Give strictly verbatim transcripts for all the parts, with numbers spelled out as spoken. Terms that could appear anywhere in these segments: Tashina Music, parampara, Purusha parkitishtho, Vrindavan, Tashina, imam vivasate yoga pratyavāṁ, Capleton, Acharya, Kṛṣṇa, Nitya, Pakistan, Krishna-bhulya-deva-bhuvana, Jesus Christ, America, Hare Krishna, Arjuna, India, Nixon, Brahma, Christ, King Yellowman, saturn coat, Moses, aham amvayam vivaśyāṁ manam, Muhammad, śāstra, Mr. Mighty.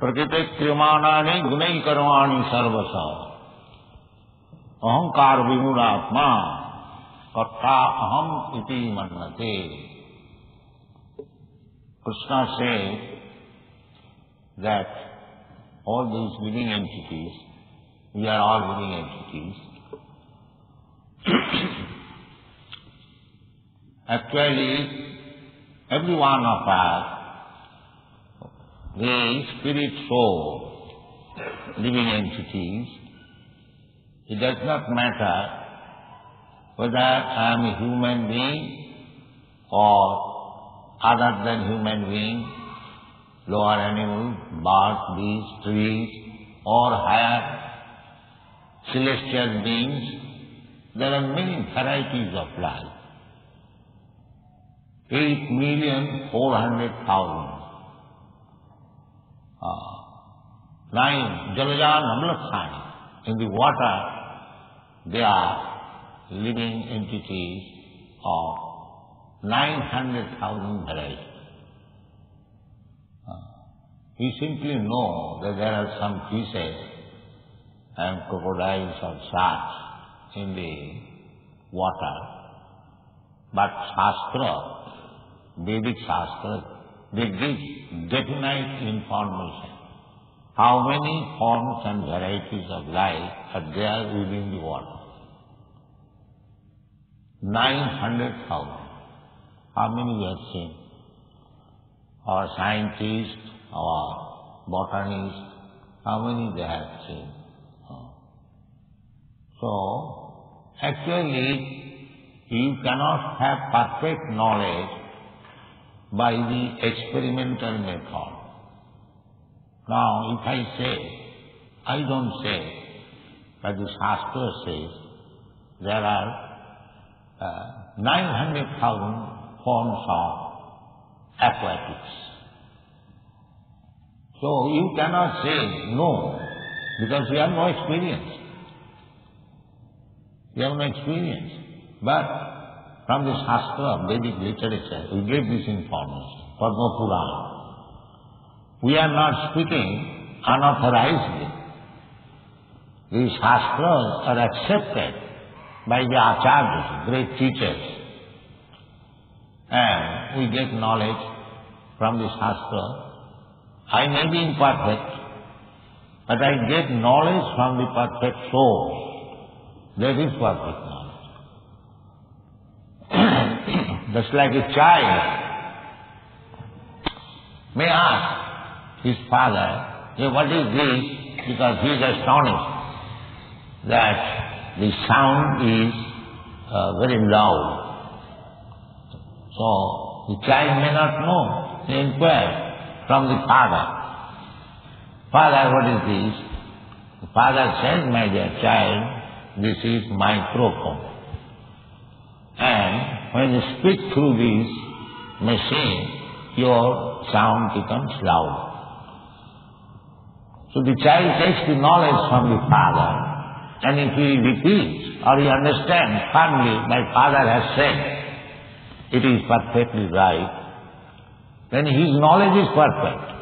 प्रकृतिक्रियमाणानि गुणैः कर्माणि सर्वसा अहंकार विमूढात्मा कर्ता अहम इति मन्यते। Krishna said that all these living entities, we are all living entities, actually every one of us, the spirit soul, living entities, it does not matter whether I am a human being or other than human being, lower animals, birds, beasts, trees, or higher celestial beings. There are many varieties of life. Eight million four hundred thousand. Nine Jalaja Namlaksani, in the water they are living entities of nine hundred thousand varieties. We simply know that there are some fishes and crocodiles or sharks in the water, but Shastra, Vedic Shastra, they give definite information. How many forms and varieties of life are there within the water? Nine hundred thousand. How many we have seen? Our scientists, our botanists, how many they have seen? So, actually, you cannot have perfect knowledge by the experimental method. Now, if I say, I don't say, but the Shastra says there are uh, nine hundred thousand forms of aquatics. So, you cannot say no, because you have no experience. You have no experience. But from the Shastra, Vedic literature, we get this information for no Purana. We are not speaking unauthorizedly. These Shastras are accepted by the Acharyas, great teachers, and we get knowledge from the Shastra. I may be imperfect, but I get knowledge from the perfect source. That is perfect knowledge. Just like a child may ask his father, hey, what is this? Because he is astonished that the sound is uh, very loud. So the child may not know, he inquires from the father. Father, what is this? The father says, my dear child, this is microphone. And when you speak through this machine, your sound becomes loud. So the child takes the knowledge from the father, and if he repeats or he understands firmly, my father has said, it is perfectly right, then his knowledge is perfect.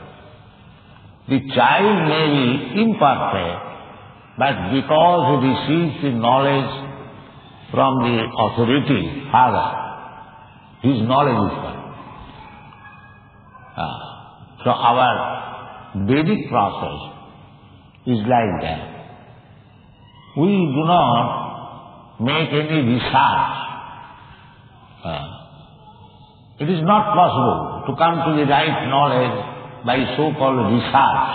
The child may be imperfect, but because he receives the knowledge from the authority, father, his knowledge is perfect. Ah. So our Vedic process is like that. We do not make any research. Ah. It is not possible to come to the right knowledge by so-called research,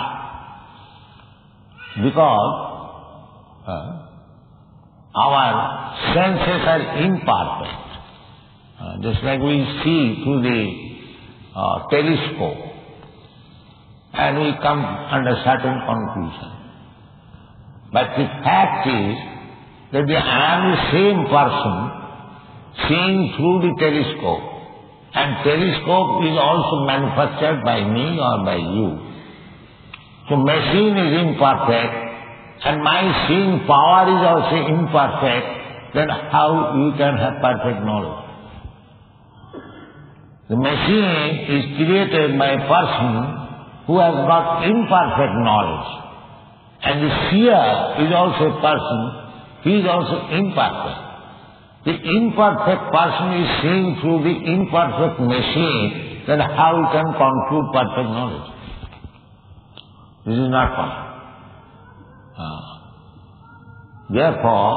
because ah, our senses are imperfect. Uh, just like we see through the uh, telescope and we come under certain conclusion. But the fact is that I am the same person seeing through the telescope, and telescope is also manufactured by me or by you. So machine is imperfect and my seeing power is also imperfect, then how you can have perfect knowledge? The machine is created by a person who has got imperfect knowledge. And the seer is also a person, he is also imperfect. The imperfect person is seeing through the imperfect machine that how he can conclude perfect knowledge. This is not possible. Uh, therefore,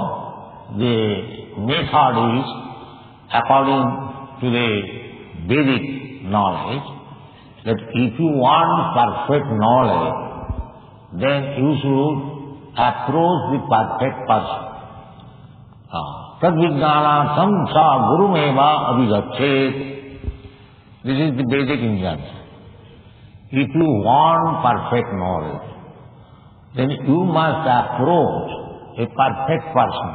the method is, according to the Vedic knowledge, that if you want perfect knowledge, then you should approach the perfect person. Uh, tad-vijñānārthaṁ sa gurum evābhigacchet. This is the basic injunction. If you want perfect knowledge, then you must approach a perfect person,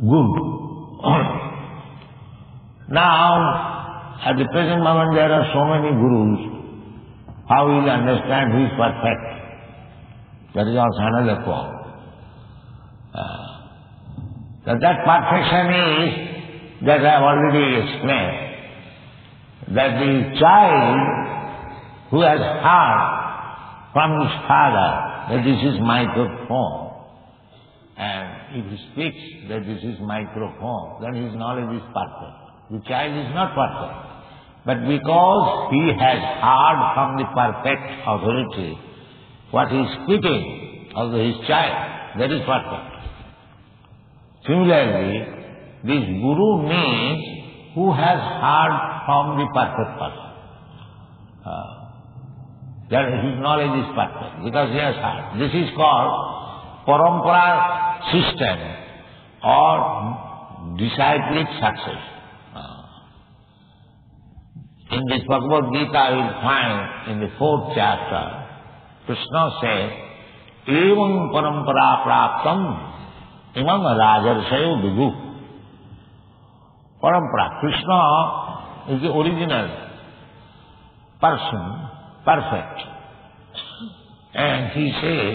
guru. Now, at the present moment there are so many gurus. How will you understand who is perfect? That is also another problem. Uh, That, that perfection is, that I have already explained, that the child who has heard from his father that this is microphone, and if he speaks that this is microphone, then his knowledge is perfect. The child is not perfect. But because he has heard from the perfect authority what he is speaking of his child, that is perfect. Similarly, this guru means who has heard from the perfect person. Uh, that his knowledge is perfect because he has heard. This is called parampara system or disciplic success. Uh, in this Bhagavad Gita you will find in the fourth chapter, Krishna says, evam parampara praptam imam rājariśayogivu bhidu parampara. Krishna is the original person, perfect. And he says,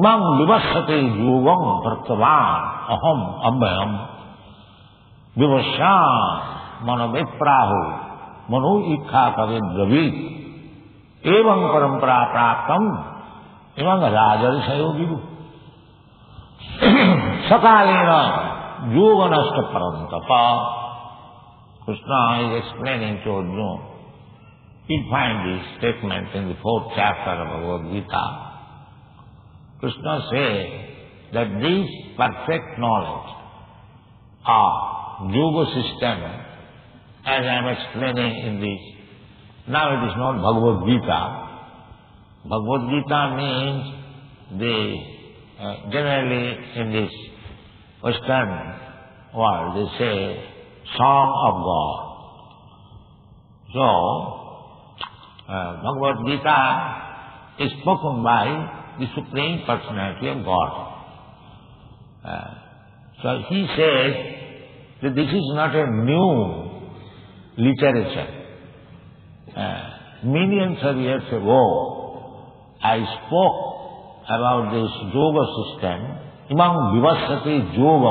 imam vivasate yoga pratyavāṁ aham amvayam vivaśyāṁ manam eprāhu Manu ikhāpavya drabīt evaṁ paramparā praptam imam rājariśayogivu Satālena yūga nasta parantapa. Krishna is explaining to Arjuna. You'll find this statement in the fourth chapter of Bhagavad Gita. Krishna says that this perfect knowledge of yoga system, as I am explaining in this, now it is not Bhagavad Gita. Bhagavad Gita means the Uh, generally in this Western world they say song of God. So uh, Bhagavad Gita is spoken by the Supreme Personality of God. Uh, so he says that this is not a new literature. Uh, millions of years ago I spoke about this yoga system, imam vivasate yoga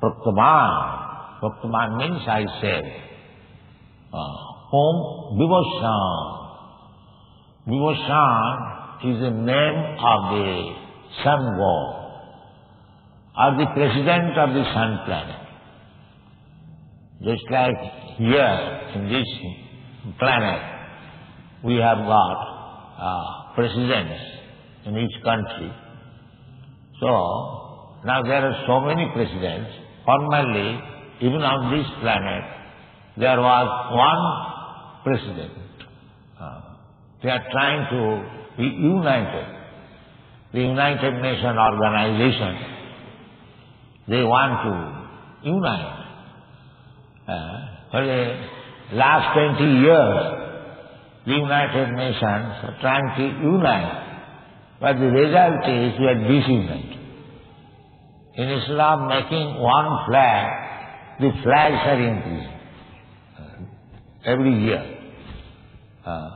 pratyavāṁ. Pratyavāṁ means I said, om vivaśyāṁ. Vivaśyāṁ is the name of the sun god, or the president of the sun planet. Just like here in this planet, we have got uh, presidents in each country. So, now there are so many presidents. Formerly, even on this planet, there was one president. Uh, they are trying to be united. The United Nations organization, they want to unite. Uh, for the last twenty years, the United Nations are trying to unite. But the result is we are disunite. In Islam, making one flag, the flags are increasing every year. Uh,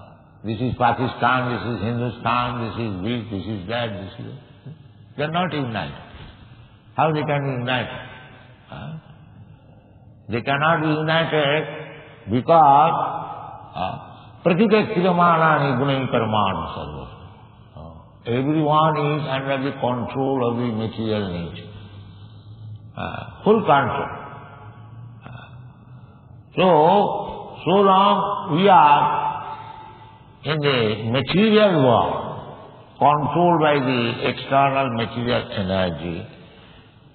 this is Pakistan, this is Hindustan, this is this, this is that, this is that. They are not united. How they can be united? Uh, they cannot be united because uh, Pratitethiramanani guṇaṁ karmāṇi sarva. Everyone is under the control of the material nature. Uh, full control. Uh, so, so long we are in the material world, controlled by the external material energy,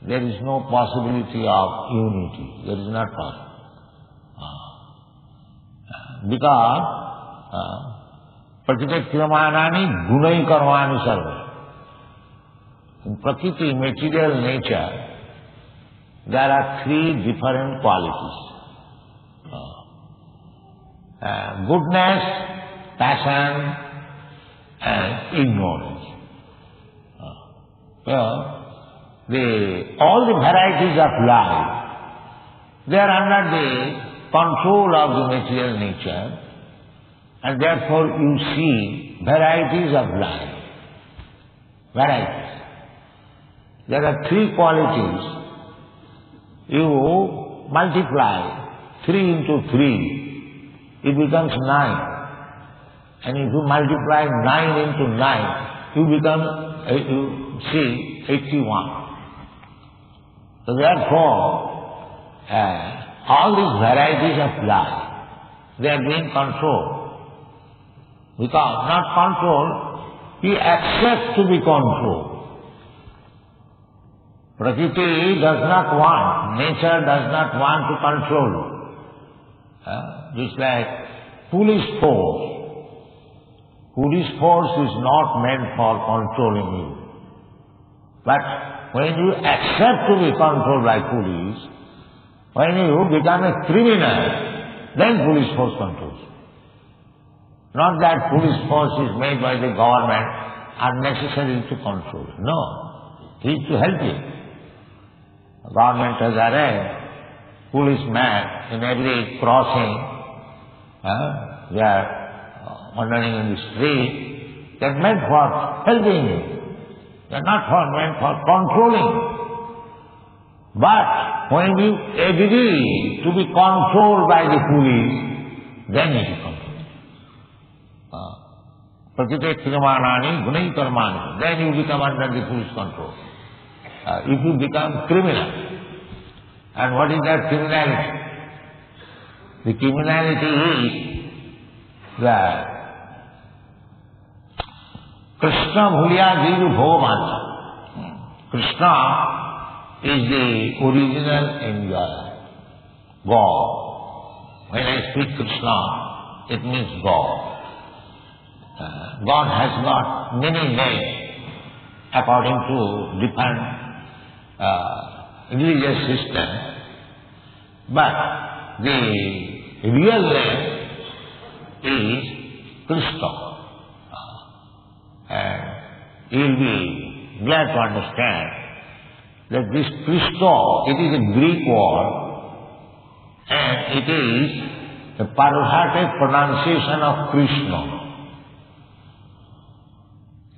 there is no possibility of unity. There is not possible. Uh, because, uh, Prakṛti Kriyamanani Gunai Karmani Sarva. In Prakriti, material nature, there are three different qualities. Uh, goodness, passion, and ignorance. Uh, well, the, all the varieties of life, they are under the control of the material nature. And therefore you see varieties of life. Varieties. There are three qualities. You multiply three into three, it becomes nine. And if you multiply nine into nine, you become, you see, eighty-one. So therefore, uh, all these varieties of life, they are being controlled. Because not control, he accepts to be controlled. Prakriti does not want, nature does not want to control. Uh, just like police force. Police force is not meant for controlling you. But when you accept to be controlled by police, when you become a criminal, then police force controls you. Not that police force is made by the government are necessary to control. No. He is to help you. The government has arranged policemen in every crossing. Uh, they are wandering in the street. They are meant for helping you. They are not for, meant for controlling. But when you agree to be controlled by the police, then it is controlled. Pratitethiramanani gunai karmani. Then you become under the police control. Uh, if you become criminal. And what is that criminality? The criminality is that Krishna-bhulya-deva-bhuvana. Krishna is the original enjoyer. God. When I speak Krishna, it means God. Uh, God has got many names according to different uh, religious system, but the real name is Krishna. Uh, and you will be glad to understand that this Krishna, it is a Greek word and it is the Parhātic pronunciation of Krishna.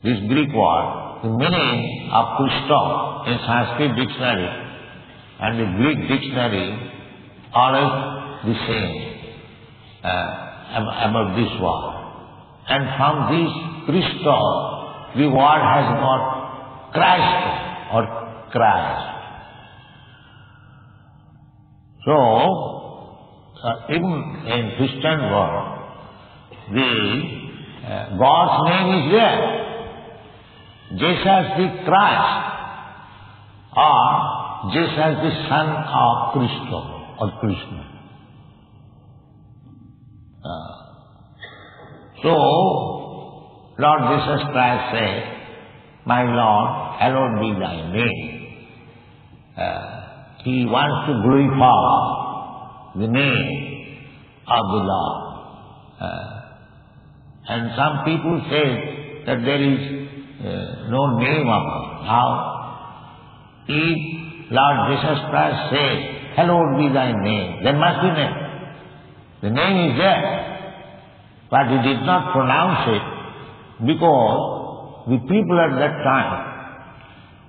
This Greek word, the meaning of Krishna in Sanskrit dictionary and the Greek dictionary always the same uh, about this word. And from this Krishna, the word has got Christ or Christ. So, uh, even in Christian world, the uh, God's name is there. Jesus the Christ or Jesus the Son of Krishna or Krishna. Uh, so, Lord Jesus Christ said, "My Lord, hallowed be thy name." Uh, he wants to glorify the name of the Lord. Uh, and some people say that there is Uh, no name of it. Now, if Lord Jesus Christ says, "Hallowed be thy name," then must be name. The name is there, but he did not pronounce it because the people at that time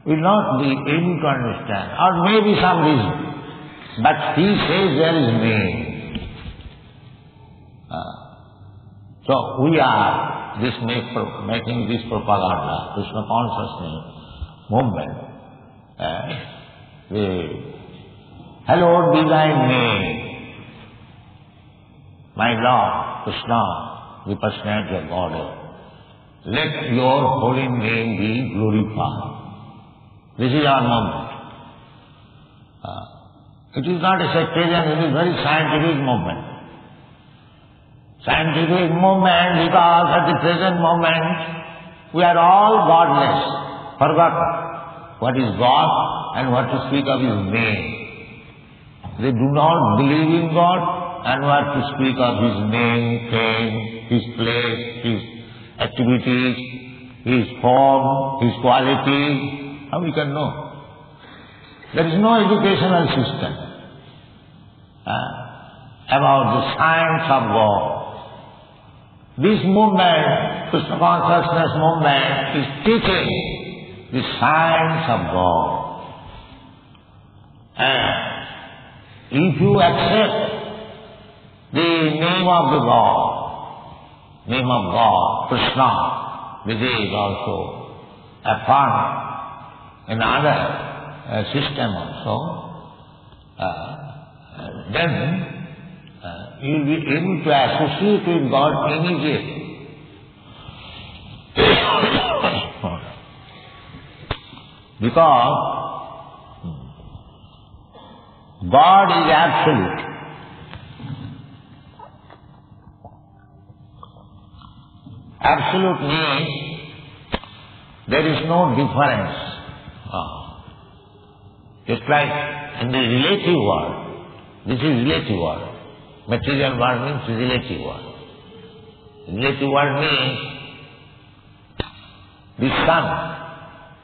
will not be able to understand, or maybe some reason. But he says there is name. Uh, So we are this make, making this propaganda, Krishna consciousness movement. And we, hallowed be thy name, my Lord Krishna, the personality of Godhead. Let your holy name be glorified. This is our movement. Uh, it is not a sectarian, it is a very scientific movement. Scientific movement, because at the present moment, we are all godless, forgotten. What is God and what to speak of His name. They do not believe in God and what to speak of His name, fame, His place, His activities, His form, His quality. How we can know? There is no educational system uh, about the science of God. This movement, Krishna consciousness movement, is teaching the science of God. And if you accept the name of the God, name of God, Krishna, which is also affirmed in other uh, system also, uh, then uh, you will be able to associate with God immediately. Because God is absolute. Absolute means there is no difference. Oh. Just like in the relative world, this is relative world. Material world means relative world. Relative world means the sun.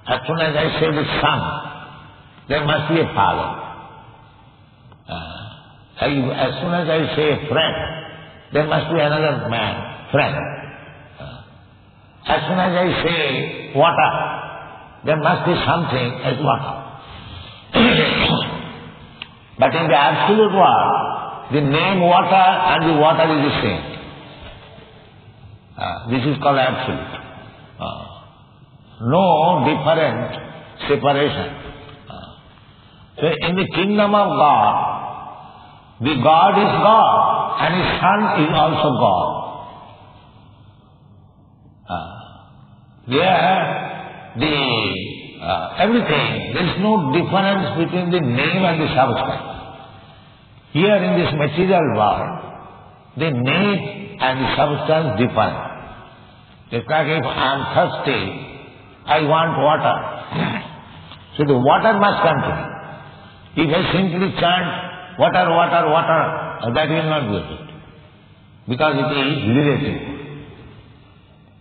As soon as I say the sun, there must be a father. Uh, I, as soon as I say a friend, there must be another man, friend. Uh, as soon as I say water, there must be something as water. But in the absolute world, the name water and the water is the same. Uh, this is called absolute. Uh, no different separation. Uh, so in the kingdom of God, the God is God and His Son is also God. Uh, there, The uh, everything, there is no difference between the name and the substance. Here in this material world, the name and the substance differ. Just like if I am thirsty, I want water. So the water must come to me. If I simply chant water, water, water, that will not be it. Because it is relative.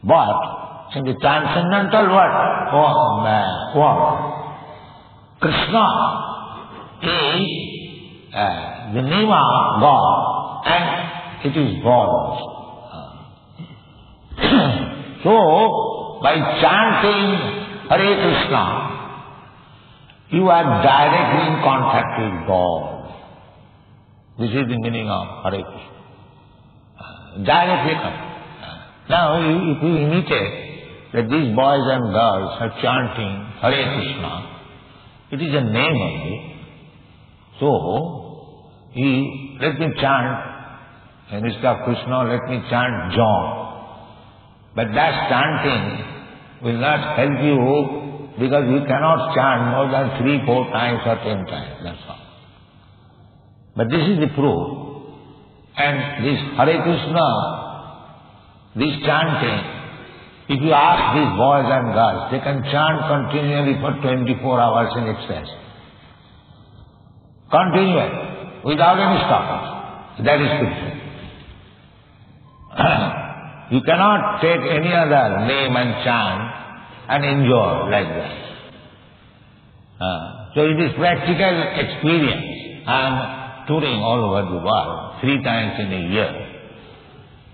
But in the transcendental world, oh, oh, Krishna is uh, the name of God and it is God also. So, by chanting Hare Krishna, you are directly in contact with God. This is the meaning of Hare Krishna. Uh, directly contact. Now, if you imitate that these boys and girls are chanting Hare Krishna, it is a name only. So, he, let me chant, and instead of Krishna, let me chant John. But that chanting will not help you because you cannot chant more than three, four times or ten times, that's all. But this is the proof. And this Hare Krishna, this chanting, if you ask these boys and girls, they can chant continually for twenty-four hours in excess. Continually, without any stoppage. That is Krishna. You cannot take any other name and chant and enjoy like that. Uh, so it is practical experience. I am touring all over the world, three times in a year.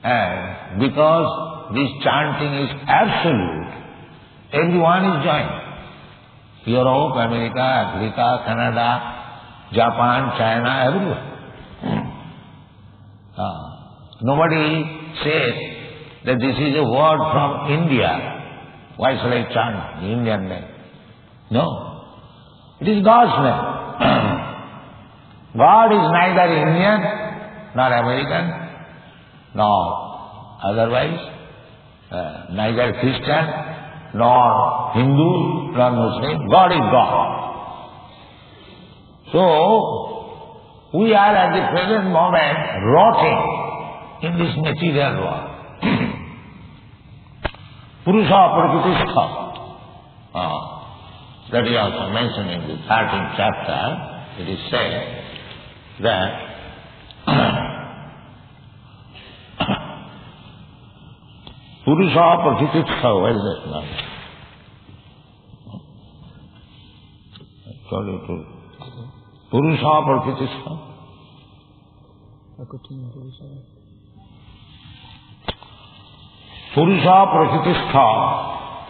And because this chanting is absolute, everyone is joining. Europe, America, Africa, Canada, Japan, China, everywhere. Uh, nobody says, that this is a word from India. Why shall I chant the Indian name? No. It is God's name. God is neither Indian nor American, nor otherwise, uh, neither Christian, nor Hindu, nor Muslim. God is God. So, we are at the present moment rotting in this material world. Purusha Parkitishtha, uh, that is also mentioned in the thirteenth chapter. It is said that Purusha Parkitishtha, where is that now? I told you to Purusha Prakṛti-tri-guṇāni. Purusha Prakṛti-stho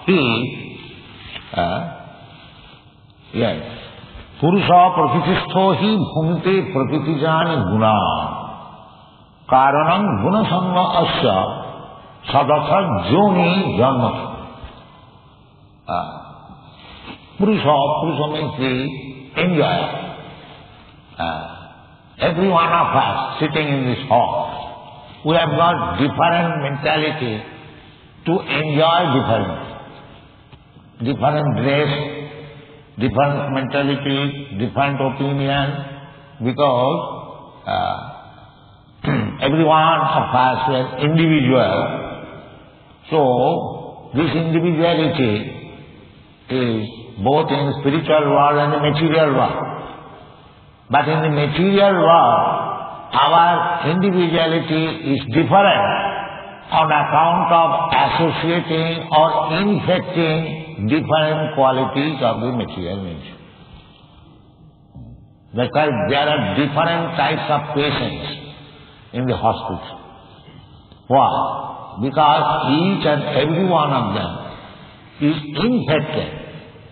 is, uh, yes, Purusha Prakṛti-stho hi bhunte prakriti-jāni guṇāni kāranam guṇasamva asya sadatha joni janmatha. Uh, Purusha, Purusha means the enjoyer. Uh, every one of us sitting in this hall, we have got different mentality to enjoy different. Different dress, different mentality, different opinion, because uh, every one of us is individual. So, this individuality is both in the spiritual world and the material world. But in the material world, our individuality is different on account of associating or infecting different qualities of the material nature. Because there are different types of patients in the hospital. Why? Because each and every one of them is infected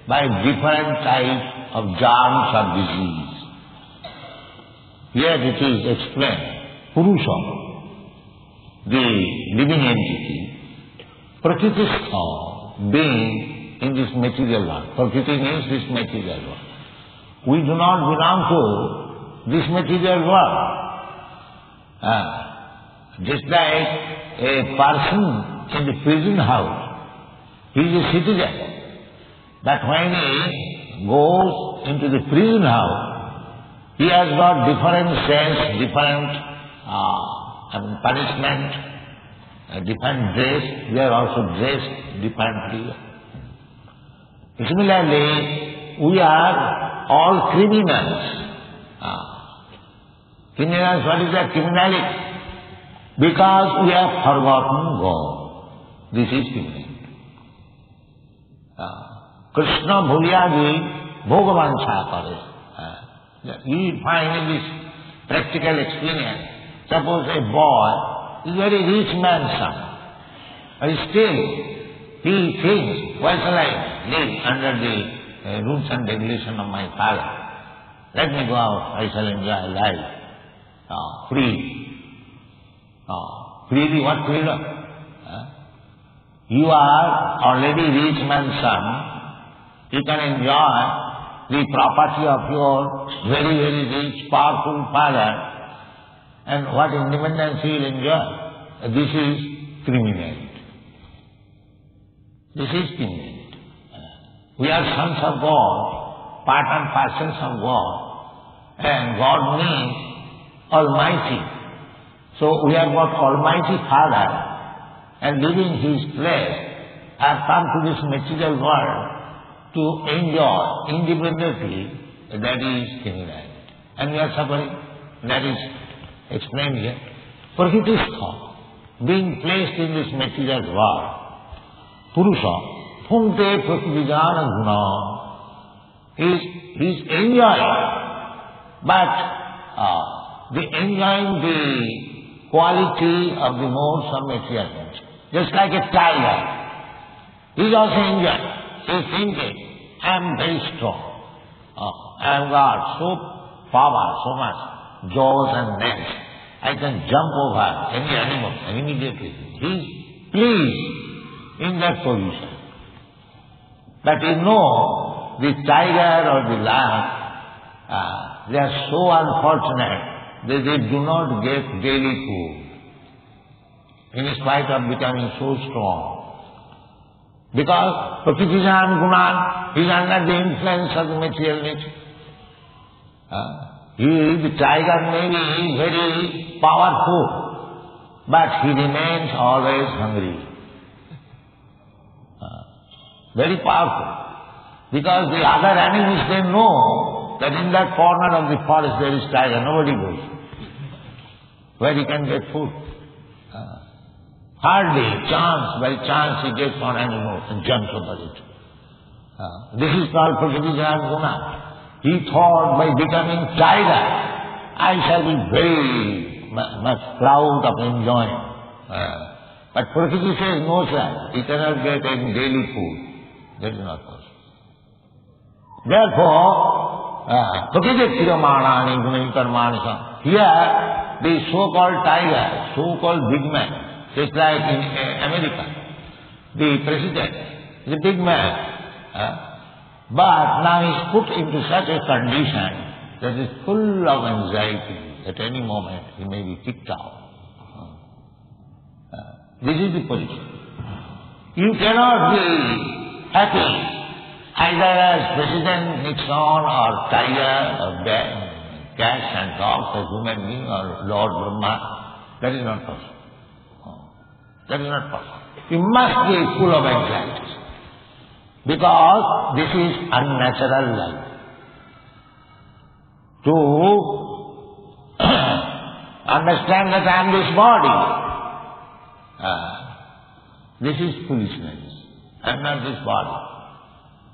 by different types of germs or disease. Yet it is explained, Purusha, the living entity, Prakṛti-stho, being in this material world. Prakriti means this material world. We do not belong to this material world. Uh, just like a person in the prison house, he is a citizen. But when he goes into the prison house, he has got different sense, different uh, I mean punishment, uh, different dress. We are also dressed differently. Similarly, we are all criminals. Uh, criminals, what is that? Criminality. Because we have forgotten God. This is criminality. Uh, Krishna-bhulya-deva-bhuvana. You will find in this practical experience, suppose a boy is a very rich man's son, but still he thinks, why shall I live under the uh, rules and regulation of my father? Let me go out, I shall enjoy life, uh, free. Uh, freely, what freedom? Uh, you are already rich man's son, you can enjoy the property of your very, very rich, powerful father, and what independence he will enjoy. This is criminality. This is criminality. We are sons of God, part and parcels of God, and God means Almighty. So we have got Almighty Father, and leaving His place, have come to this material world to enjoy independently, that is criminality. And we are suffering, that is explained here. Prakṛti-stho, being placed in this material world, Purusha, bhunte prakriti-jnana-guṇāni, is, is enjoying, but uh, the enjoying the quality of the modes of material nature. Just like a tiger, he is also enjoying. He is thinking, I am very strong. Oh, I have got so power, so much jaws and legs. I can jump over any animal immediately. He is pleased in that position. But you know, the tiger or the lion, ah, they are so unfortunate that they do not get daily food, in spite of becoming so strong. Because Prakṛti-tri-guṇāni, he is under the influence of the material nature. Ah. He, the tiger may be very powerful, but he remains always hungry. Uh, very powerful. Because the other animals, they know that in that corner of the forest there is tiger, nobody goes, where he can get food. Uh, hardly, chance, by chance he gets one animal and jumps over it. Uh, this is called Prakṛti-tri-guṇāni. He thought, by becoming tiger, I shall be very much proud of enjoying. Uh, but Prakṛti says, no sir, he cannot get any daily food. That is not possible. Therefore, Prakṛti-tri-guṇāni gunani karmāni sam. Here, the so-called tiger, so-called big man, just like in uh, America, the president is a big man. Uh, But now he's put into such a condition that is full of anxiety. At any moment he may be kicked out. Uh, this is the position. You cannot be happy either as President Nixon or tiger or bear, cats and dogs or human being or Lord Brahma. That is not possible. Uh, that is not possible. You must be full of anxiety. Because this is unnatural life. To understand that I am this body, uh, this is foolishness. I am not this body.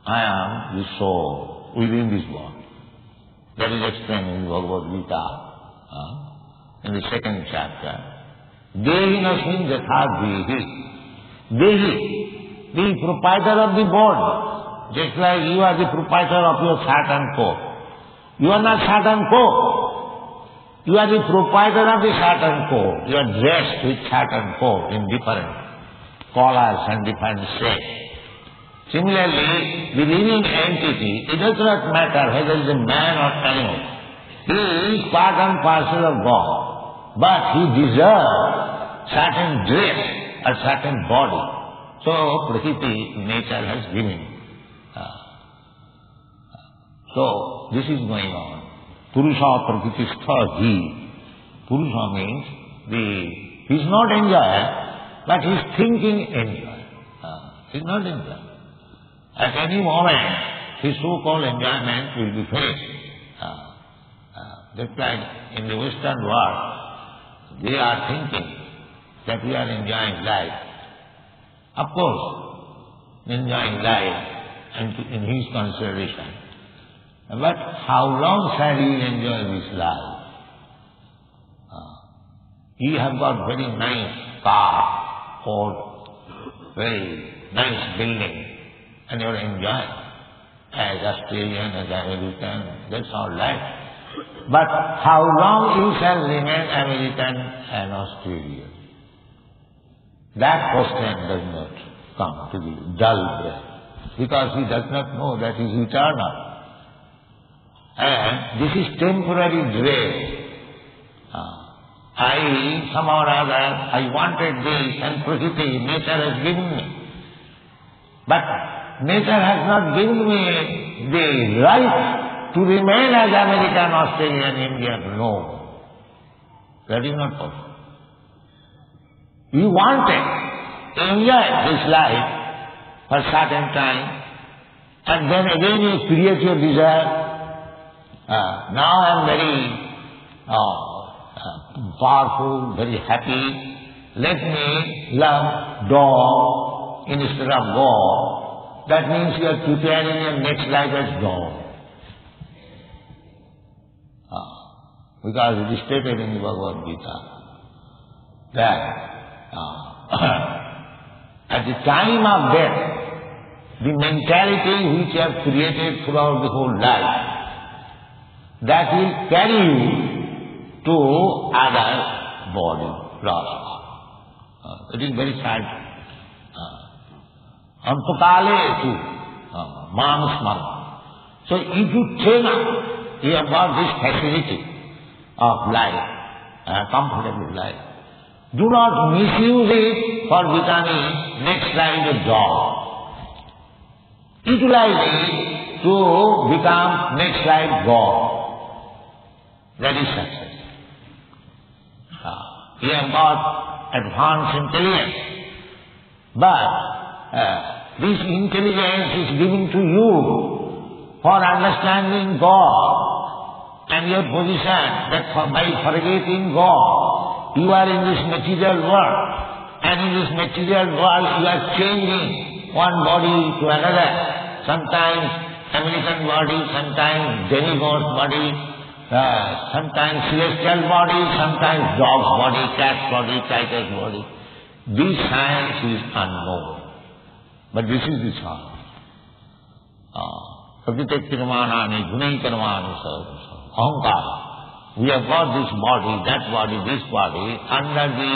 I am the soul within this body. That is explained in Bhagavad Gita, uh, in the second chapter. Dehi nasmin yatha dehi. Dehi. The proprietor of the body, just like you are the proprietor of your saturn coat. You are not saturn coat. You are the proprietor of the saturn coat. You are dressed with saturn coat in different colors and different shapes. Similarly, the living entity, it does not matter whether it is a man or animal. He is part and parcel of God. But he deserves certain dress or certain body. So, Prakriti, nature has given. Uh, so, this is going on. Purusha Pratitishtha hi. Purusha means the, he is not enjoyer, but he is thinking enjoyer. Uh, he is not enjoyer. At any moment, his so-called enjoyment will be finished. Uh, uh, that's like in the Western world, they are thinking that we are enjoying life. Of course, enjoying life and in his consideration. But how long shall he enjoy this life? Uh, he have got very nice car or very nice building and you are enjoying as Australian, as American, that's our life. But how long he shall remain American and Australian? That question does not come to the dull brain, because he does not know that he is eternal. And this is temporary dread. Uh, I, somehow or other, I wanted this and Prakriti, nature has given me. But nature has not given me the right to remain as American, Australian, Indian. No. That is not possible. You wanted to enjoy this life for a certain time, and then again you create your desire. Uh, now I am very uh, uh, powerful, very happy. Let me love dog instead of God. That means you are preparing your next life as dog. Uh, because it is stated in the Bhagavad Gita that at the time of death, the mentality which you have created throughout the whole life, that will carry you to other body, Prahlāda. Uh, it is very sad. Antokāle tu manusmara. So if you train up, you have got this facility of life, a comfortable life. Do not misuse it for becoming next kind of job. Utilize it to become next life God. That is success. Ah, you have got advanced intelligence, but uh, this intelligence is given to you for understanding God and your position, that for, by forgetting God, you are in this material world, and in this material world you are changing one body to another, sometimes American body, sometimes demigod body, Uh, sometimes celestial body, sometimes dog's body, cat's body, tiger's body. This science is unknown. But this is the science. Pratyekkarmānāni gunaikarmānāni ahaṅkāra. We have got this body, that body, this body under the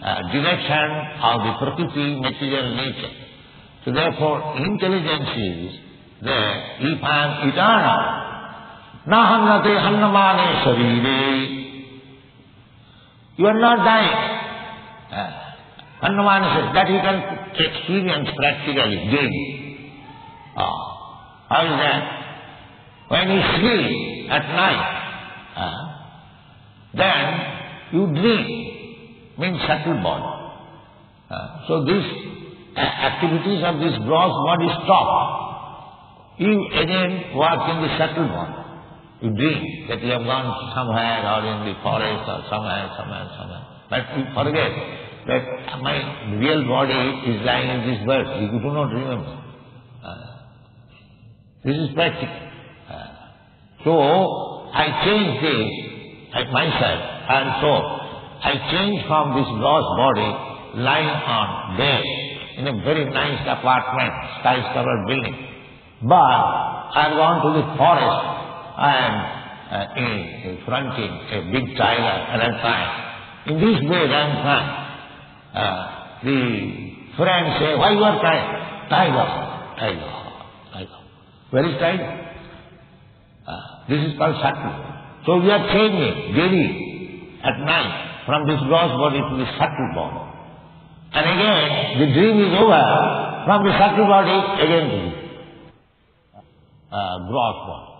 uh, direction of the prakriti, material nature. So therefore, intelligence is that if I am eternal, na hannate hannamane sarire. You are not dying. Hannamane sarire. That you can experience practically, daily. Ah. How is that? When you sleep at night, ah, then you dream, means subtle body. Ah. So these activities of this gross body stop. You again work in the subtle body. You dream that you have gone somewhere or in the forest or somewhere, somewhere, somewhere. But you forget that my real body is lying in this birth. You do not remember. Uh, this is practical. Uh, so, I change this at myself, and so I change from this gross body lying on there in a very nice apartment, skyscraper building. But I have gone to the forest. I am uh, in, in fronting a big tiger and I'm fine. In this bed I am fine. Uh, the friends say, why you are crying? Tiger, tiger, tiger. Where is tiger? Uh, this is called sattva. So we are changing daily at night from this gross body to the subtle body. And again the dream is over, from the subtle body again to the uh, gross body.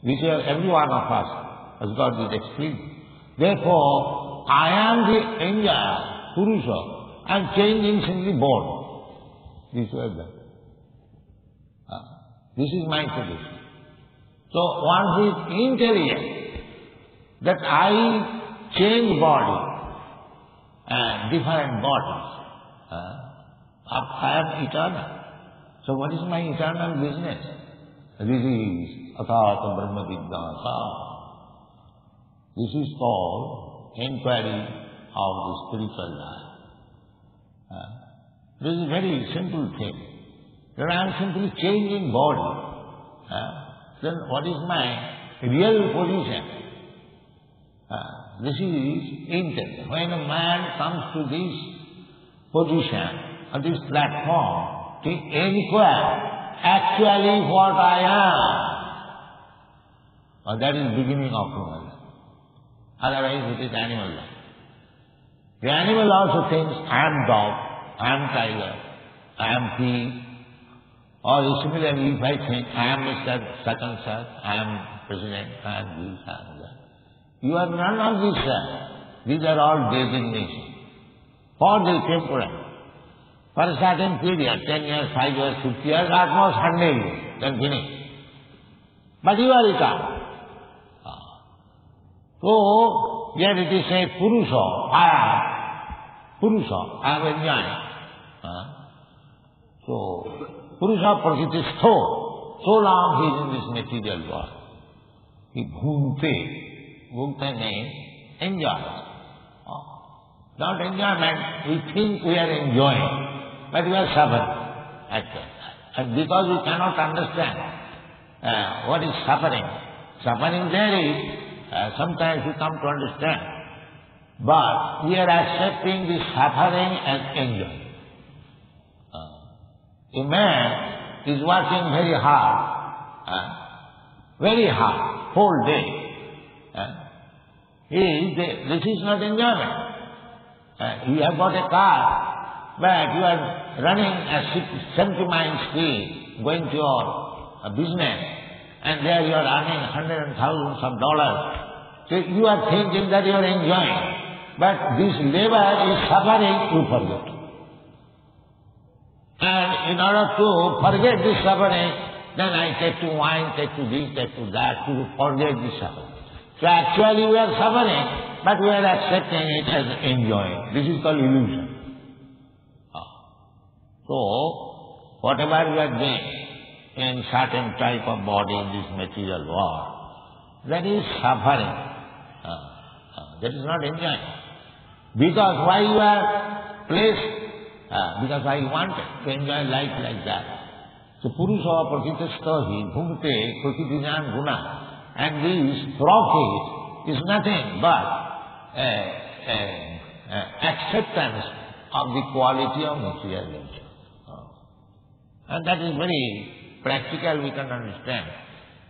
Which every one of us has got this experience. Therefore, I am the Enya, Purusha. I am changing simply born. This was that. Uh, this is my tradition. So, once is intelligent, that I change body, uh, different bodies. Uh, I am eternal. So, what is my eternal business? This is Atāta Brahma Vidyāsa. This is called inquiry of the spiritual life. Uh, this is a very simple thing. When I am simply changing body, uh, then what is my real position? Uh, this is intelligent. When a man comes to this position, or this platform, to inquire actually what I am, or that is beginning of human life. Otherwise it is animal life. The animal also thinks, I am dog, I am tiger, I am pig. Or similarly, if I think, I am Mister Second Sir, I am President, I am this, I am that. You are none of these, sir. These are all designations. For the temporal. For a certain period, ten years, five years, fifty years, at most one hundred years, then finish. But you are eternal. So, here it is said, Purusha, I am. Purusha, I am enjoying. Huh? So, Purusha Parkitishtho, so long he is in this material world. He bhunte, bhunte means enjoy. Huh? Not enjoyment, we think we are enjoying, but we are suffering. And because we cannot understand uh, what is suffering, suffering there is, Uh, sometimes we come to understand, but we are accepting this suffering as enjoy. Uh, A man is working very hard, eh? very hard, whole day. Eh? He is there. This is not enjoyment. Eh? You have got a car, but you are running at seventy miles speed, going to your uh, business, and there you are earning hundreds and thousands of dollars. So you are thinking that you are enjoying, but this labor is suffering, you forget. And in order to forget this suffering, then I take to wine, take to this, take to that, to forget this suffering. So actually we are suffering, but we are accepting it as enjoying. This is called illusion. So, whatever we are doing in certain type of body, in this material world, that is suffering. That is not enjoying. Because why you are placed? Uh, because I wanted to enjoy life like that. So Purusha Pratitishtha bhunte prakṛti-tri-guṇāni. And this profit is nothing but uh, uh, uh, acceptance of the quality of material nature. Uh, and that is very practical, we can understand.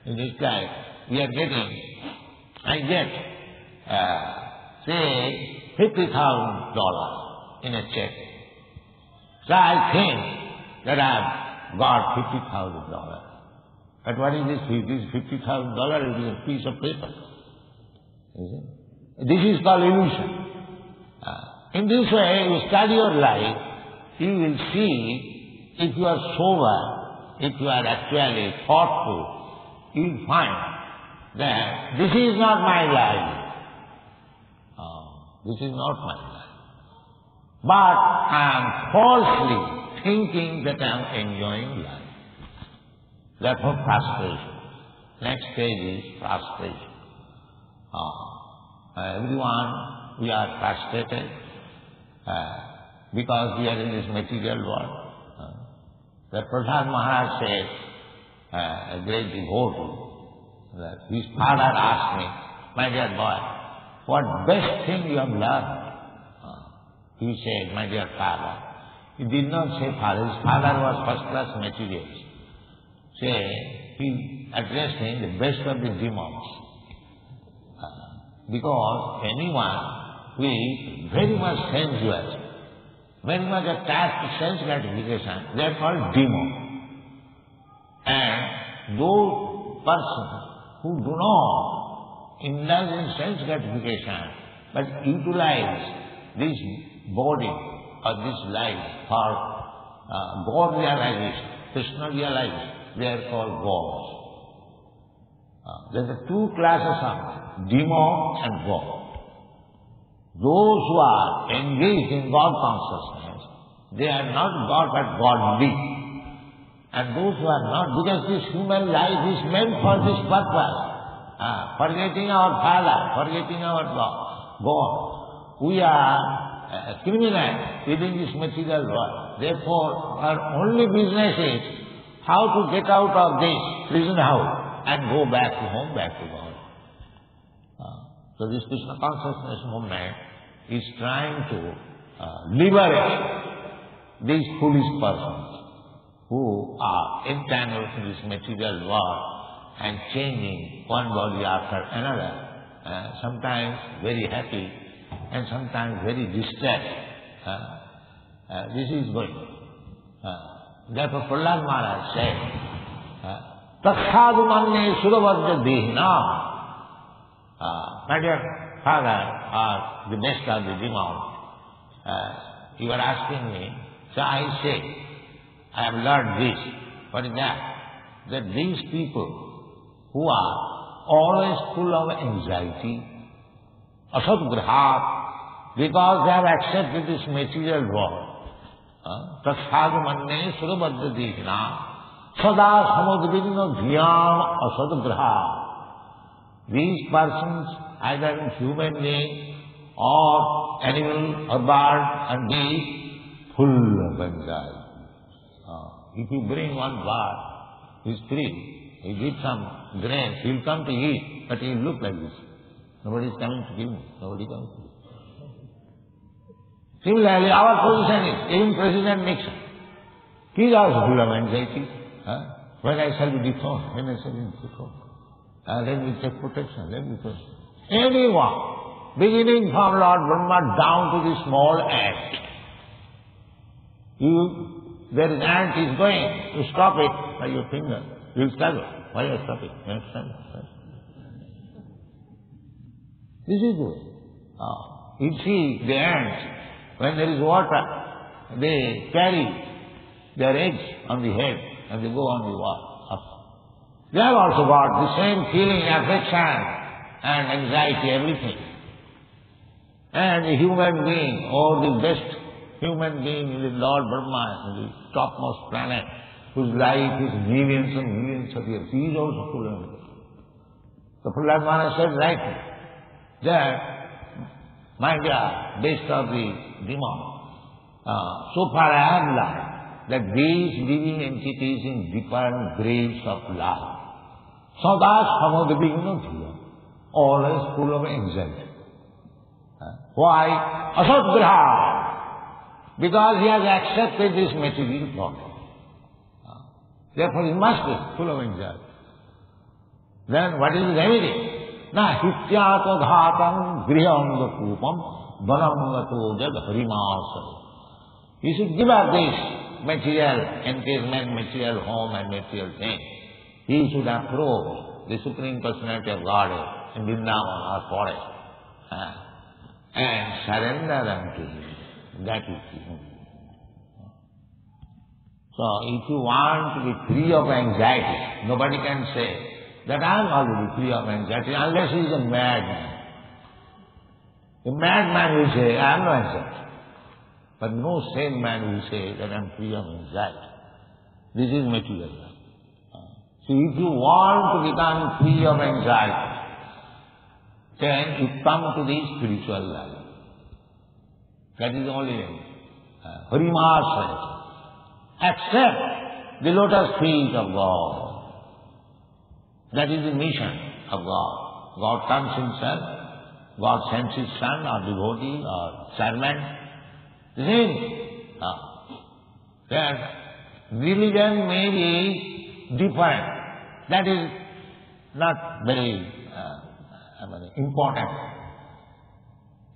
In this life, we are getting, I get, uh, say fifty thousand dollars in a check. So I think that I have got fifty thousand dollars. But what is this? This fifty thousand dollars is a piece of paper. This is called illusion. In this way, you study your life, you will see if you are sober, if you are actually thoughtful, you will find that this is not my life. This is not my life. But I am falsely thinking that I am enjoying life. Therefore frustration. Next stage is frustration. Oh. Everyone, we are frustrated uh, because we are in this material world. Uh, the Prahlāda Mahārāja said, uh, a great devotee, that his father asked me, my dear boy, what best thing you have learned? He said, my dear father. He did not say father. His father was first-class materialist. Say, he addressed him the best of the demons. Because anyone who is very much sensuous, very much attached to sense gratification, they are called demons. And those persons who do not indulge in sense gratification, but utilize this body or this life for uh, God realization, Krishna realization, they are called gods. Uh, there are two classes of demo and God. Those who are engaged in God consciousness, they are not God but godly. And those who are not, because this human life is meant for this purpose. Uh, forgetting our Father, forgetting our God. We are uh, criminals within this material world. Therefore, our only business is how to get out of this prison house and go back to home, back to God. Uh, so this Krishna consciousness movement is trying to uh, liberate these foolish persons who are entangled in this material world and changing one body after another, uh, sometimes very happy and sometimes very distressed. Uh, uh, this is going. Uh, therefore, Prahlāda Mahārāja said, Tathādu manne suravajya dehinam. My dear father, or the best of the demons, uh, you are asking me, so I say, I have learned this. What is that? That these people who are always full of anxiety, asad-grahat, because they have accepted this material world. Tathādu-manne surabhadya-dīhinām sadāsamad-vinna-dhyāṁ asad-grahat. These persons, either in human being or animal or bird and beast, full of anxiety. If you bring one bird, he is free. He gives some grain, he will come to eat, but he will look like this. Nobody is coming to give me, nobody comes to give me. Similarly, our position is, even President Nixon, He is also full of anxiety. Huh? When I shall be deformed, when I shall be deformed. Uh, let me take protection, let me protection. Anyone, beginning from Lord Brahma down to the small ant. You, there is ant is going, you stop it by your finger. You struggle. Why you stop it? You struggle. This is good. Uh, you see the ants, when there is water, they carry their eggs on the head and they go on the wall up. They have also got the same feeling, affection and anxiety, everything. And the human being, or the best human being is Lord Brahma, the topmost planet, whose life is millions and millions of years. He is also full of it. The Prahlāda Mahārāja said rightly that, my dear, based on the demand, uh, so far I have life, that these living entities in different grades of life. Sada samodabhigunadhiya, always full of anxiety. Why? Asatgraha. Because he has accepted this material form. Therefore he must be full of anxiety. Then what is the remedy? Na hityata dhatam grihanga kupam vanamgato jad harimāsara. You should give up this material encasement, material home and material thing. He should approach the Supreme Personality of God in Vrindavan or forest uh, and surrender unto Him. That is Him. So, if you want to be free of anxiety, nobody can say that I am already free of anxiety unless he is a madman. A madman will say, I am no anxiety. But no sane man will say that I am free of anxiety. This is material life. So if you want to become free of anxiety, then you come to the spiritual life. That is only uh, Harimāsaya. Accept the lotus feet of God. That is the mission of God. God comes Himself. God sends His son or devotee or servant. The same. Ah. That religion may be different. That is not very uh, important.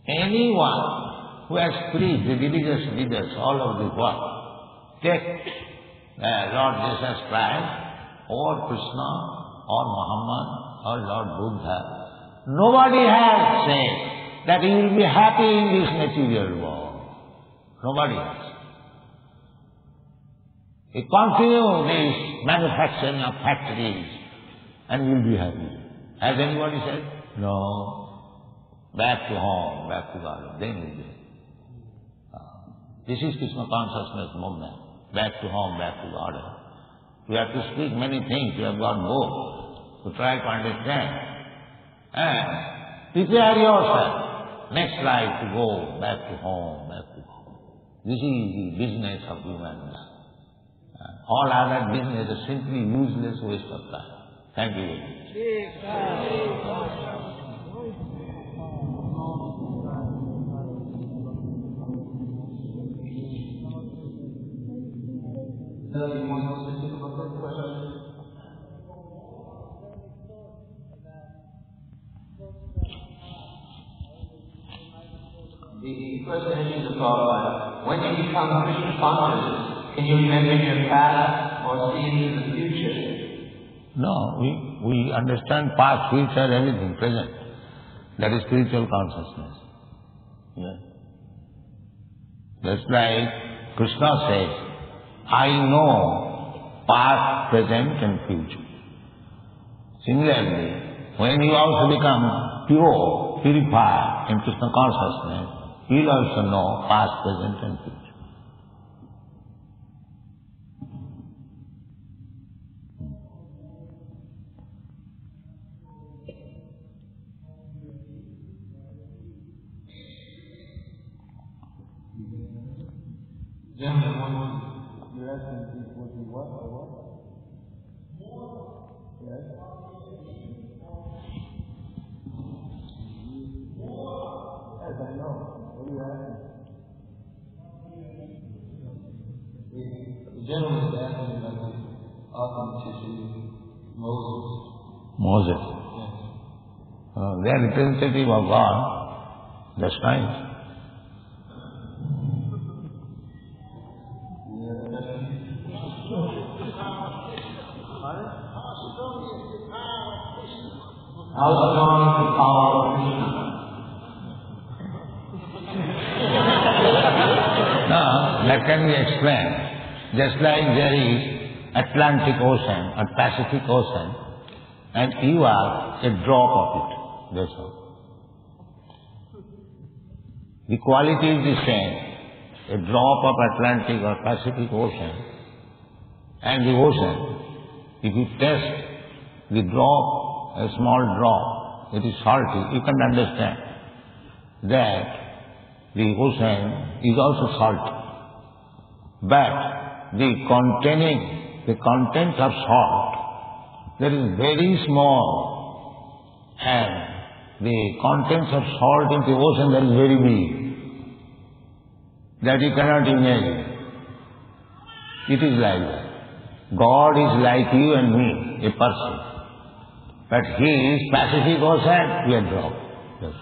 Anyone who has preached the religious leaders all over the world, take uh, Lord Jesus Christ or Krishna or Muhammad or Lord Buddha, nobody has said that he will be happy in this material world. Nobody else. It continues this manufacturing of factories and you'll be happy. Has anybody said? No. Back to home, back to God. Then you'll be happy. This is Krishna consciousness movement. Back to home, back to God. We have to speak many things. We have got both to try to understand. And prepare yourself. Next life to go back to home, back to God. This is the business of human life. Uh, all other business is simply useless waste of time. Thank you very much. The question is about when you become Krishna conscious, can you remember your past or see into the future? No, we, we understand past, future, everything, present. That is spiritual consciousness. Yeah. That's like Krishna says, I know past, present and future. Similarly, when you also become pure, purified in Krishna consciousness, he will also know past, present and future. Gentlemen, one you're asking what you want or what? Yes? Yes, I know. What do you have? Generally, that's when you like authenticity, Moses. Moses. Yes. Uh, they are representative of God. That's nice. How strong is the power of Krishna? No, that can be explained. Just like there is Atlantic Ocean or Pacific Ocean, and you are a drop of it. That's all. The quality is the same. A drop of Atlantic or Pacific Ocean and the ocean. If you test the drop, a small drop, it is salty. You can understand that the ocean is also salty. But the containing, the content of salt, that is very small, and the contents of salt in the ocean, that is very big. That you cannot imagine. It is like that. God is like you and me, a person. But he is Pacific Ocean, we are dropped. Yes.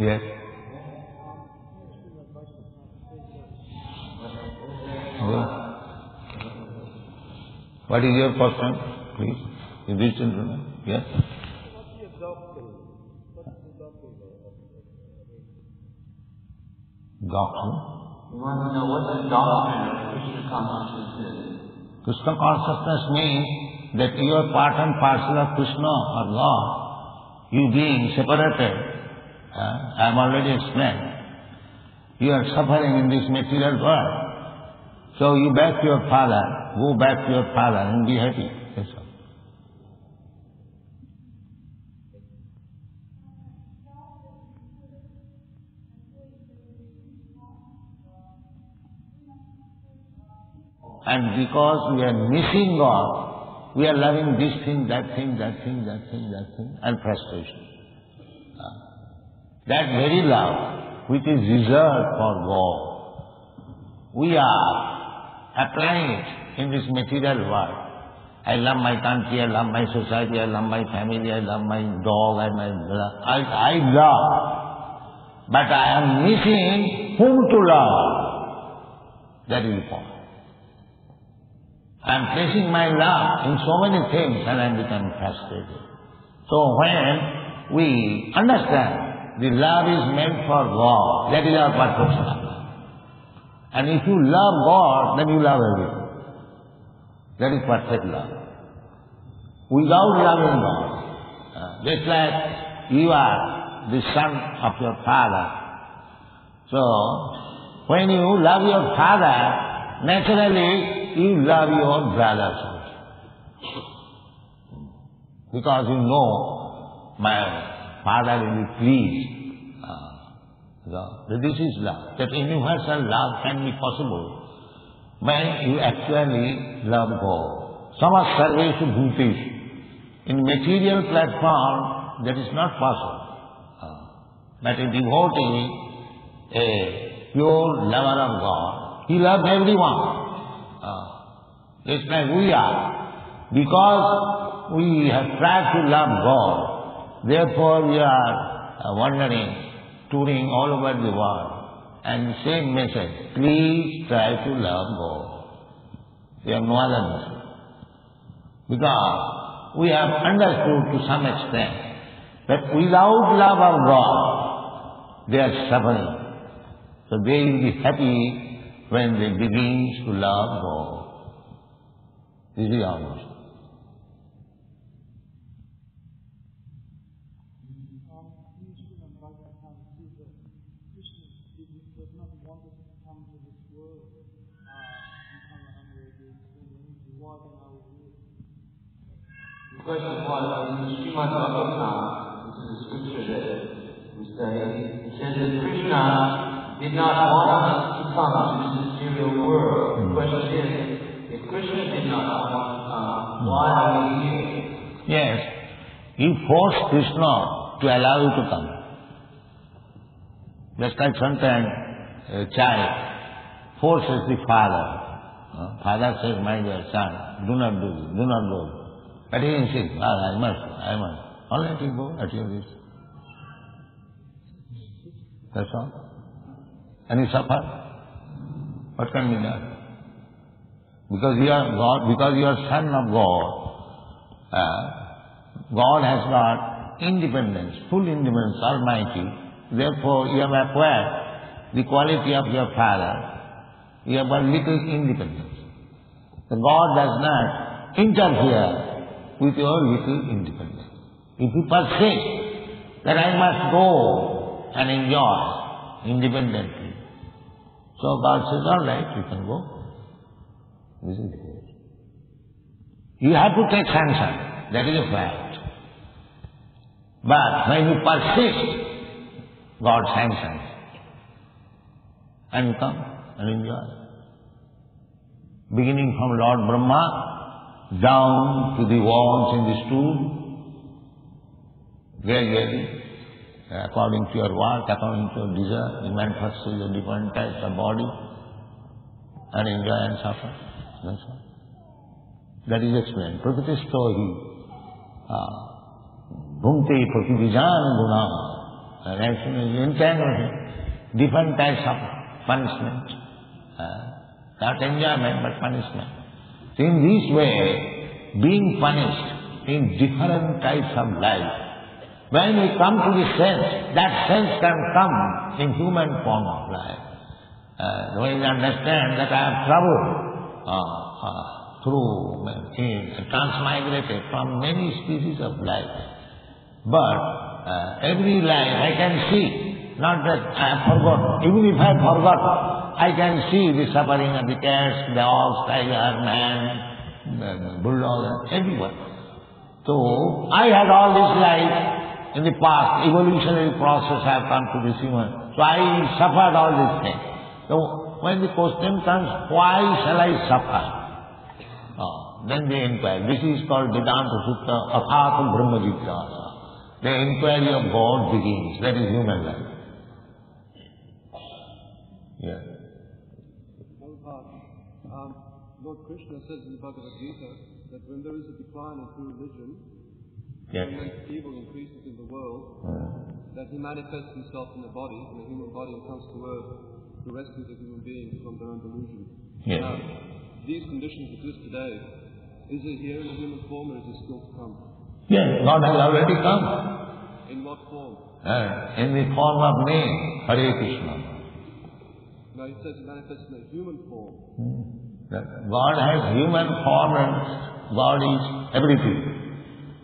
Yes. Okay. What is your question, please? You reach into me. Yes. Doctrine. You want to know what the doctrine of Krishna consciousness is? Krishna consciousness means that you are part and parcel of Krishna or God. You being separated, uh, I have already explained. You are suffering in this material world. So you back to your father, go back to your father and be happy. That's all. And because we are missing God, we are loving this thing, that thing, that thing, that thing, that thing, and frustration. That very love, which is reserved for God, we are applying it in this material world. I love my country, I love my society, I love my family, I love my dog, I love my brother. I, I love, but I am missing whom to love. That is the point. I am placing my love in so many things and I am becoming frustrated. So when we understand the love is meant for God, that is our perfection of love. And if you love God, then you love everything. That is perfect love. Without loving God, just like you are the son of your father. So when you love your father, naturally you love your brothers also. Because you know, my father will be pleased. Uh, this is love. That universal love can be possible when you actually love God. Samah sarvesu bhūtesu. In material platform, that is not possible. Uh, but a devotee, a pure lover of God, he loves everyone. Just like we are, because we have tried to love God, therefore we are wandering, touring all over the world, and same message, please try to love God. There are no other message. Because we have understood to some extent that without love of God, they are suffering. So they will be happy when they begin to love God. This is our mission. The question was, in Srimad Bhagavatam, this is a scripture that we study, it says that Krishna did not want us to come to this material world. The question is, Krishna did not want, why are we here? Yes, you force Krishna to allow you to come. Just like sometimes a child forces the father. No? Father says, my dear son, do not do this, do not do this. But he insists, ah, I must, I must. All right, you go at your risk. That's all. And he suffers. What can be done? Because you are God, because you are son of God, uh, God has got independence, full independence, almighty. Therefore, you have acquired the quality of your father. You have got little independence. The God does not interfere with your little independence. If you persist that I must go and enjoy independently, so God says, all right, you can go. This is it. You have to take sanction, that is a fact. But when you persist, God sanctions. And you come and enjoy. Beginning from Lord Brahma, down to the worms in the stool, gradually, according to your work, according to your desire, you manifest your different types of body and enjoy and suffer. That's all. That is explained. Prakṛti-stho hi bhunte prakṛti-vijñāna-guṇāni. And as soon as you entangle him, different types of punishment, uh, not enjoyment but punishment. So in this way, being punished in different types of life, when we come to the sense, that sense can come in human form of life. Uh, when we understand that I have traveled uh, uh, through, uh, transmigrated from many species of life, but uh, every life I can see. Not that I have forgotten. Even if I forgot, I can see the suffering of the cats, dogs, tiger, man, bulldog, everyone. So, I had all this life in the past, evolutionary process I have come to this human. So, I suffered all these things. So, when the question comes, why shall I suffer? Oh, then they inquire. This is called Vedanta Sutta, Athātma Brahma Jitasa. The inquiry of God begins. That is human life. Yeah. Um, Lord Krishna says in the Bhagavad Gita that when there is a decline in true religion, yes, and evil increases in the world, mm. that he manifests himself in the body, in the human body, and comes to earth to rescue the human beings from their own delusion. Yes. Now, these conditions exist today. Is it here in the human form, or is it still to come? Yes, God has already come. In what form? Uh, in the form of name, Hare Krishna. Now it says manifest in a human form. Hmm. God has human form and God is everything.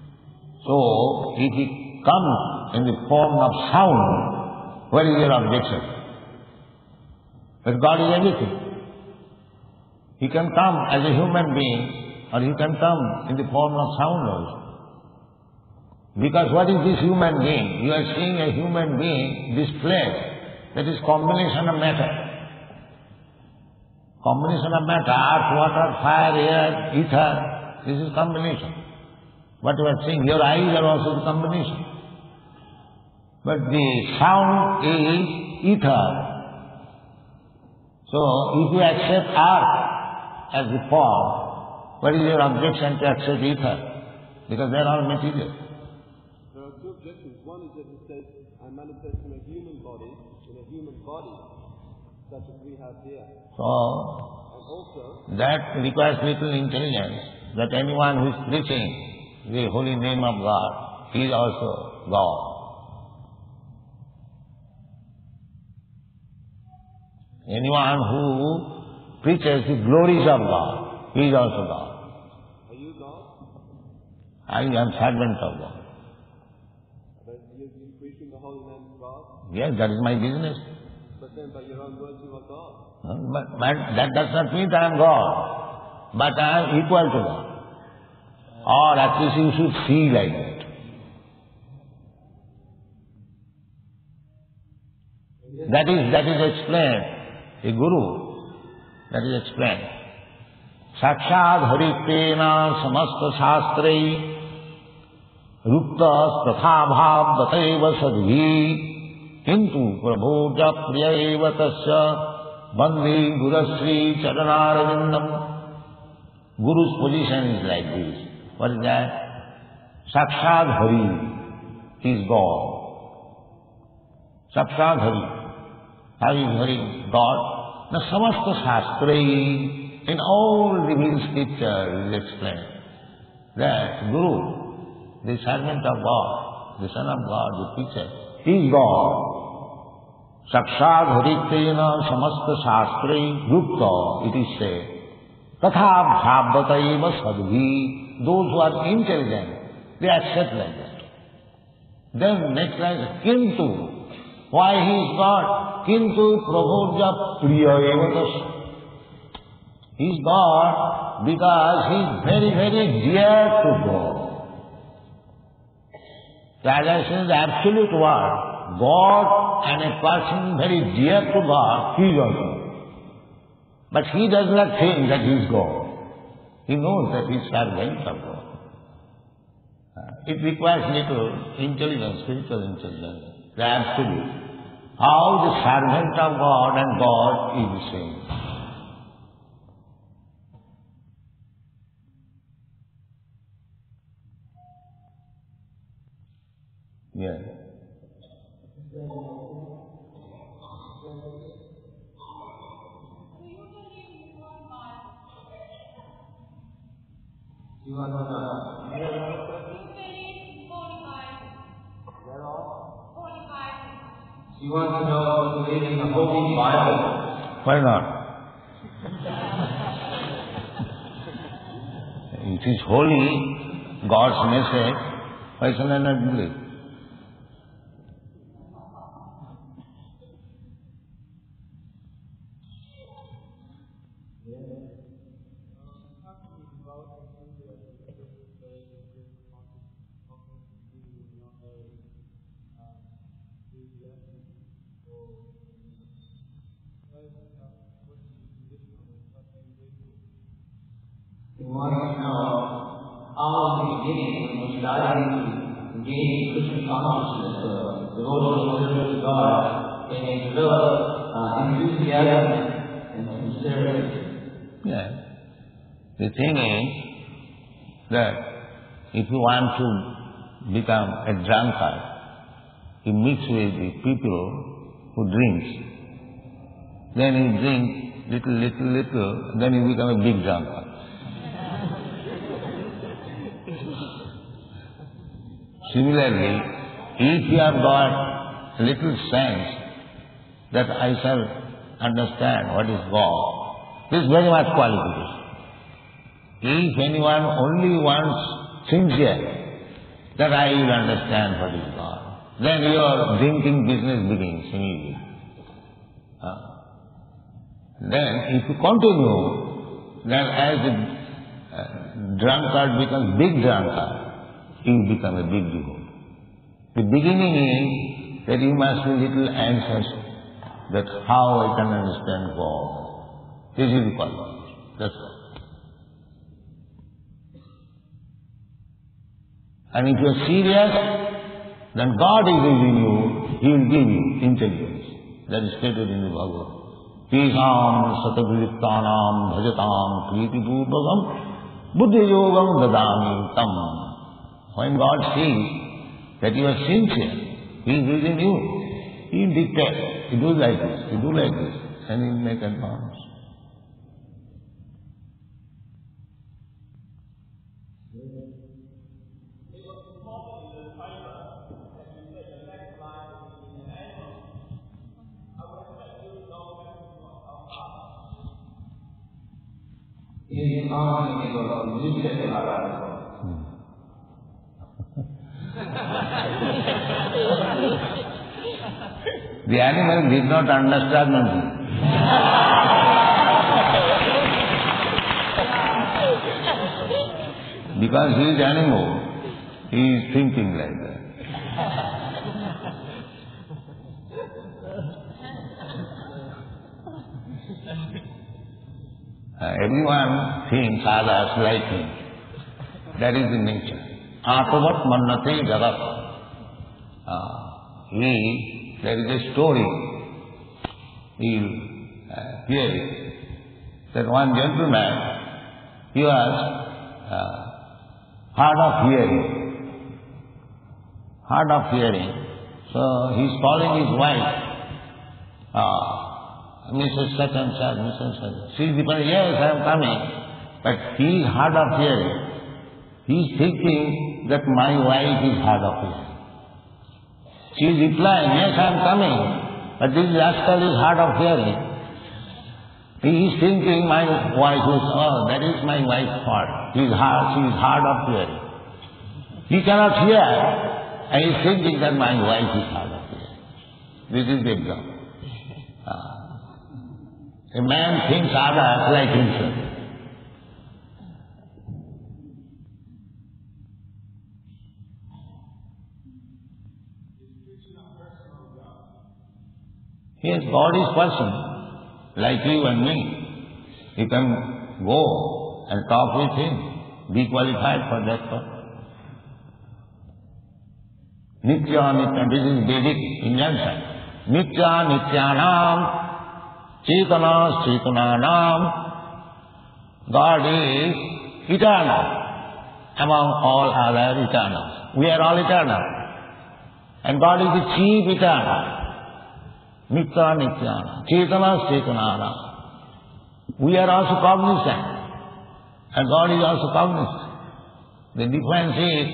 So, if He comes in the form of sound, where is your objection? But God is everything. He can come as a human being or He can come in the form of sound also. Because what is this human being? You are seeing a human being displayed. That is combination of matter. Combination of matter, earth, water, fire, air, ether, this is combination. What you are seeing, your eyes are also the combination. But the sound is ether. So, if you accept earth as the form, what is your objection to accept ether? Because they are all material. There are two objections. One is that it says, I manifest in a human body, in a human body, such as we have here. So, also, that requires little intelligence, that anyone who is preaching the holy name of God is also God. Anyone who preaches the glories of God, he is also God. Are you God? I am servant of God. But you are preaching the holy name of God? Yes, that is my business. But then by your own words you are God. No, but, but that does not mean that I am God, but I am equal to God. Or at least you should see like that. That is, that is explained. A guru, that is explained. Sakshadhari tena samasta shāstrai rukta prathābhābhateva sadhi किंतु प्रभोजा प्रिय तस्य वंदे Gurushree चरणारविंदम. Guru's position is like this. What is that? Sakshadhari is God. Sakshadhari. Hari is Hari, God. The samasta shastra in all revealed scriptures is explained that Guru, the servant of God, the Son of God, the teacher, is God. Sakshadharitena samasta shastra yukta, it is said. Tatha bhābvataiva sadhi. Those who are intelligent, they accept like that. Then next line, Kintu. Why he is God? Kintu prabhodya priya evatasya. He is God because he is very, very dear to God. Translation is absolute word. God and a person very dear to God, he is also. But he does not think that he is God. He knows that he is servant of God. It requires little intelligence, spiritual intelligence. The absolute. How the servant of God and God is the same. Yes. You are not a You want to know how to live in the Holy Bible? Why not? It is holy, God's message. Why shall I not believe? If you want to become a drunkard, you mix with the people who drink. Then you drink little, little, little, then you become a big drunkard. Similarly, if you have got little sense that I shall understand what is God, this is very much qualification. If anyone only wants sincere, that I will understand what is God, then your drinking business begins immediately. Huh? Then, if you continue, then as a drunkard becomes big drunkard, you become a big devotee. The beginning is that you must be little anxious that how I can understand God. This is the qualification. That's all. And if you are serious, then God is within you, He will give you intelligence. That is stated in the Bhagavad Gita. Teesāṁ satavrittānāṁ bhajatāṁ kriti-pūrvakam buddhi-yogam dadāmi tam. When God sees that you are sincere, He is within you. He will dictate. You do like this, you do like this, and He will make advance. The animal did not understand nothing. Because he is animal, he is thinking like that. Uh, everyone thinks others like him. That is the nature. Ātavat mannate jagat. He There is a story, you will uh, hear it, that one gentleman, he was uh, hard of hearing, hard of hearing. So he's calling his wife, uh, Missus Such and Such, Missus Such. She's depending, yes, I am coming. But he is hard of hearing. He's thinking that my wife is hard of hearing. She is replying, yes, I am coming, but this rascal is hard of hearing. He is thinking my wife is, oh, that is my wife's fault. She is hard, she is hard of hearing. He cannot hear, and he is thinking that my wife is hard of hearing. This is the example. Uh, a man thinks others like himself. Yes, God is person, like you and me. You can go and talk with Him, be qualified for that purpose. Nitya, Nitya, this is Vedic injunction. Nitya, Nityanam, chitana-shrita-nanam. God is eternal, among all other eternals. We are all eternal. And God is the chief eternal. Nitya, Nitya, chitana-shrita-nanam. We are also cognizant, and God is also cognizant. The difference is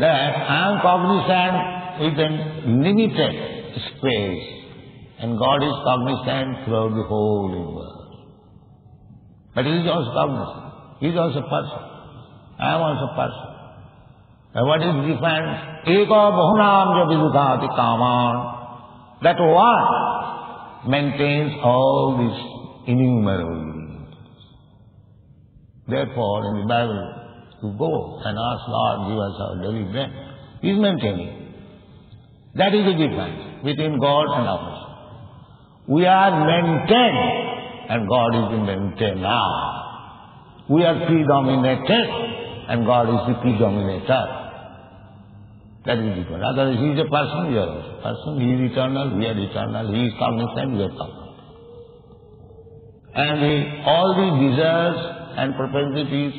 that I am cognizant within limited space, and God is cognizant throughout the whole world. But He is also cognizant. He is also person. I am also person. And what is the difference? Eka bahunam javidudhati kaman. That one maintains all these innumerable unities. Therefore, in the Bible, to go and ask Lord, give us our daily bread, He is maintaining. That is the difference between God and others. We are maintained, and God is the maintainer. We are predominated, and God is the predominator. That is different. Otherwise, He is a person, we are also a person. He is eternal, we are eternal. He is cognizant, we are cognizant. And he, all the desires and propensities,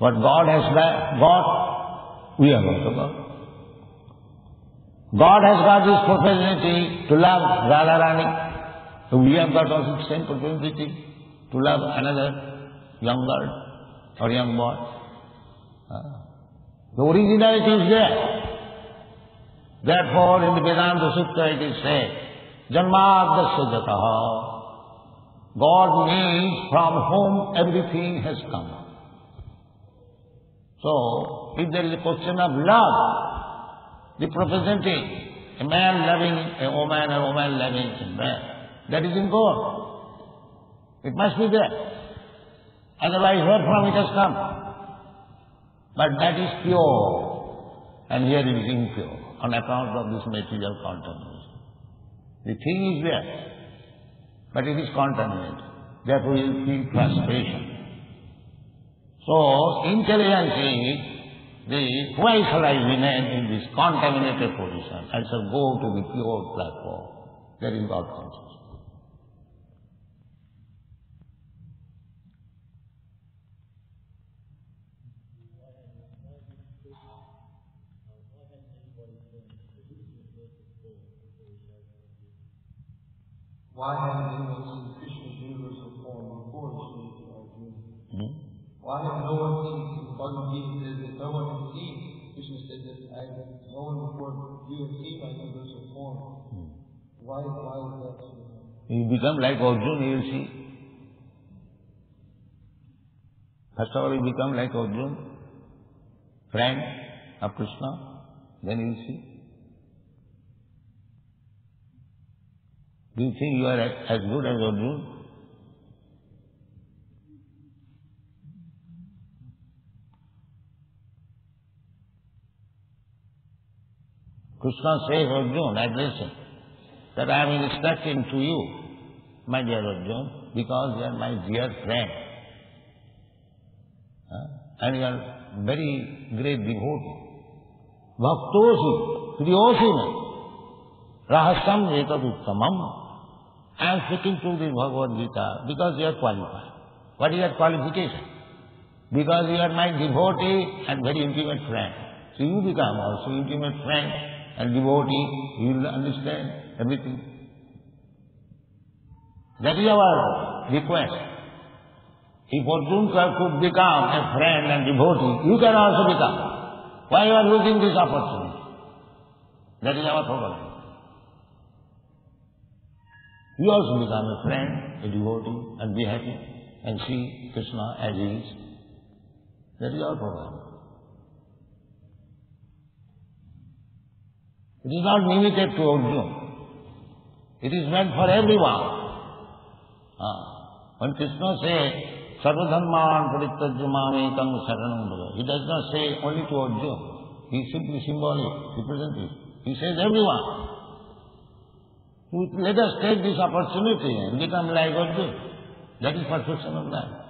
what God has got, we have also got. God has got this propensity to love Radha Rani. So we have got also the same propensity to love another young girl or young boy. The originality is there. Therefore, in the Vedanta Sutra it is said, Janmadasya jataha. God means from whom everything has come. So, if there is a question of love, the propensity, a man loving a woman, a woman loving a man, that is in God. It must be there. Otherwise, where from it has come? But that is pure, and here it is impure, on account of this material contamination. The thing is there, but it is contaminated. Therefore, you feel frustration. So, intelligence is the twice remain in this contaminated position and shall go to the pure platform. That is God consciousness. Why have no one seen Krishna's universal form before the stage of Arjuna? Hmm? Why have no one seen Bhagavad Gita says that no one has seen? Krishna says that I have no one before you have seen my universal form. Hmm. Why why is that so? You become like Arjuna, you will see. First of all, you become like Arjuna, friend of Krishna, then you will see. Do you think you are as good as Arjuna? Krishna says, Arjuna, I bless him, that I am instructing to you, my dear Arjuna, because you are my dear friend. Huh? And you are very great devotee. Bhaktosi, Priyosi. Rahasam etad uttamam. I am sticking to the Bhagavad Gita because you are qualified. What is your qualification? Because you are my devotee and very intimate friend. So you become also intimate friend and devotee. You will understand everything. That is our request. If Arjuna could become a friend and devotee, you can also become. Why you are losing this opportunity? That is our problem. You also become a friend, a devotee, and be happy, and see Krishna as he is. That is our program. It is not limited to Arjuna. It is meant for everyone. Ah. When Krishna says, Sarvadharman parittajya mamekam saranam bhaja, he does not say only to Arjuna. He is simply symbolic, representative. He says everyone. Let us take this opportunity and become like Arjuna. That is perfection of life.